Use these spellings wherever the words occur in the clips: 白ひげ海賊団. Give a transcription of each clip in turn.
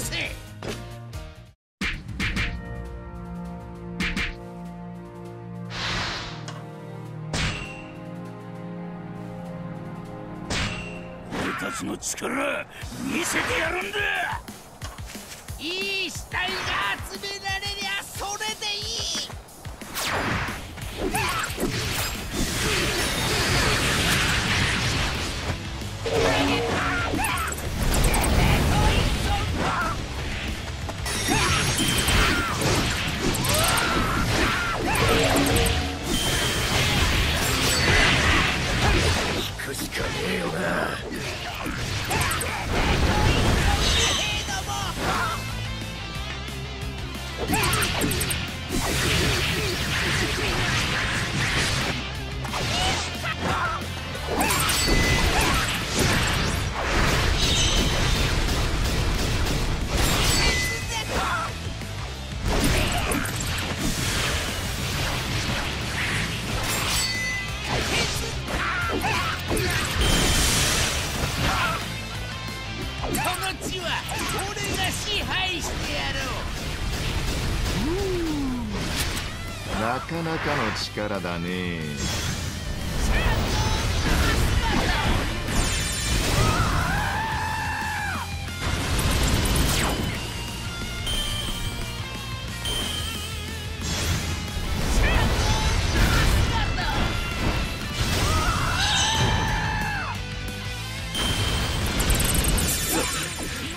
せ。俺たちの力見せてやるんだ。いい死体が集められりゃそれでいい。なかなかの力だね。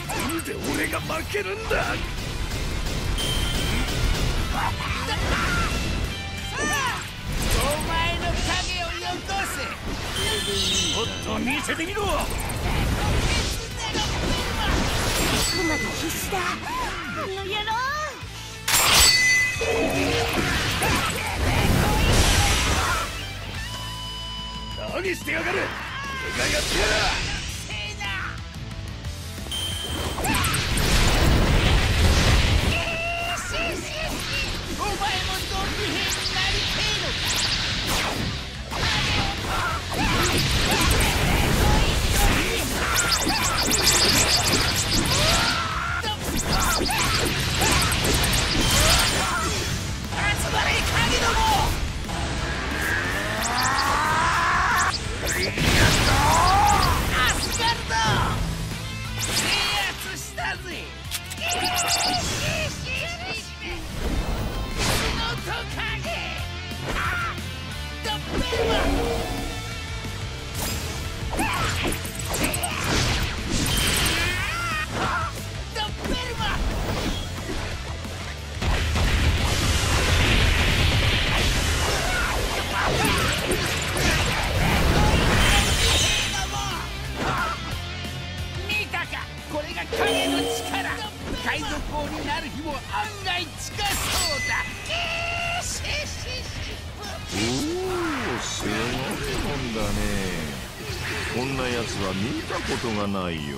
なんで俺が負けるんだ。もっと見せてみろ。ここまで必死だ。これをやろう。何してやがる。でかいやつや。こんなやつは見たことがないよ。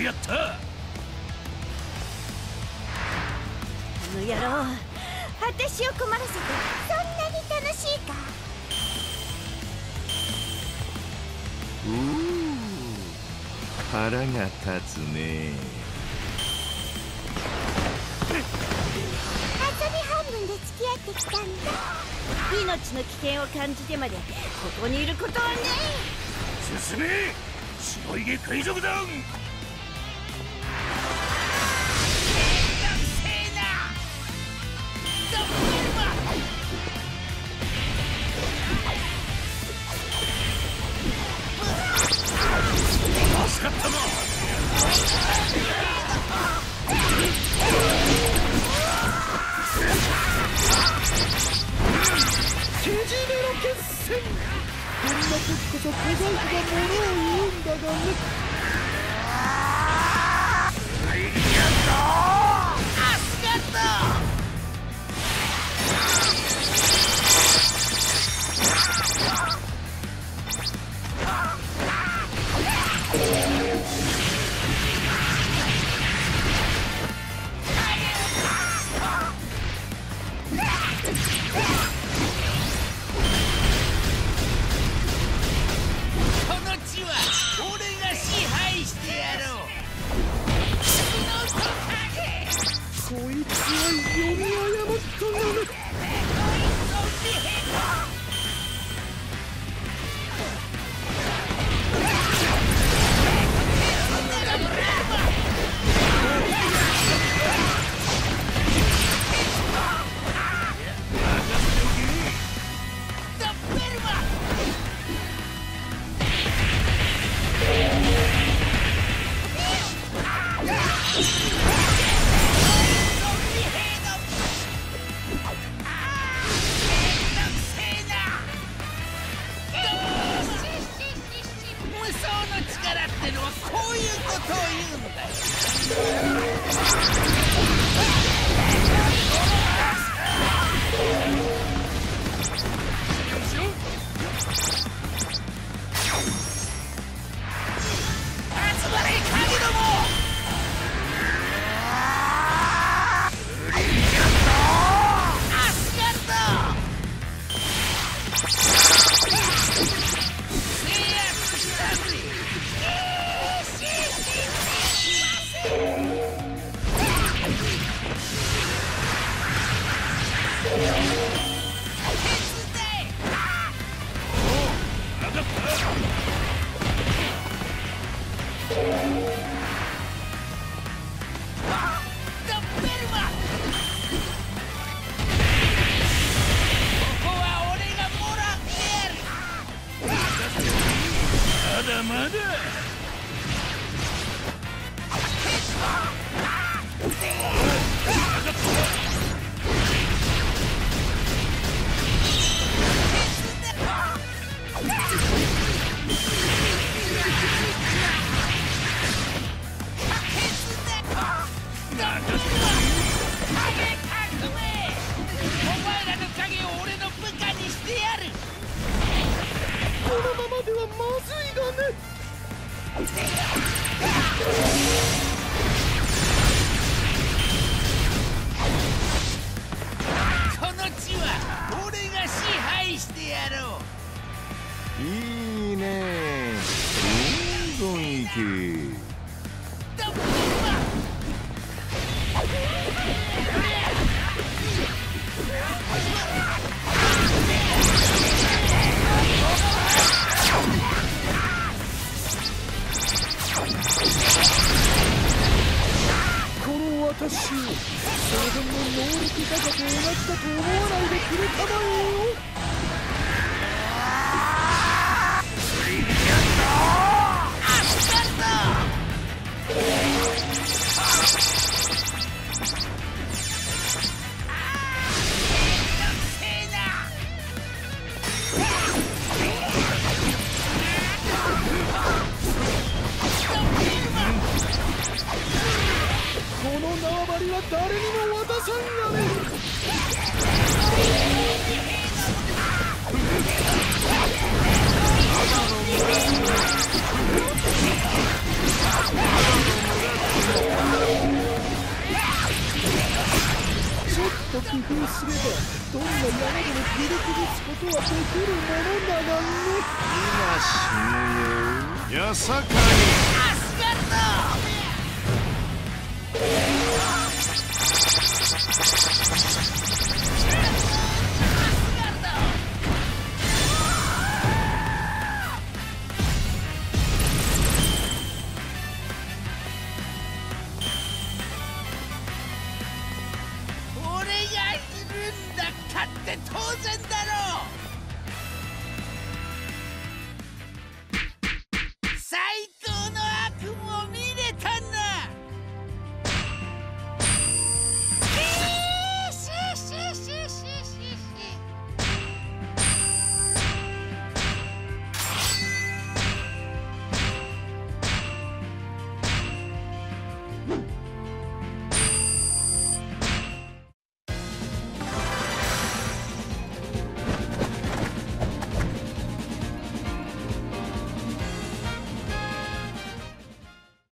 やったこの野郎、私を困らせてそんなに楽しいか。腹が立つね。遊び半分で付き合ってきたんだ。命の危険を感じてまでここにいることはね。進め、白ひげ海賊団。ジメロ決戦。こんな時こそ小細工が物を言うんだがね。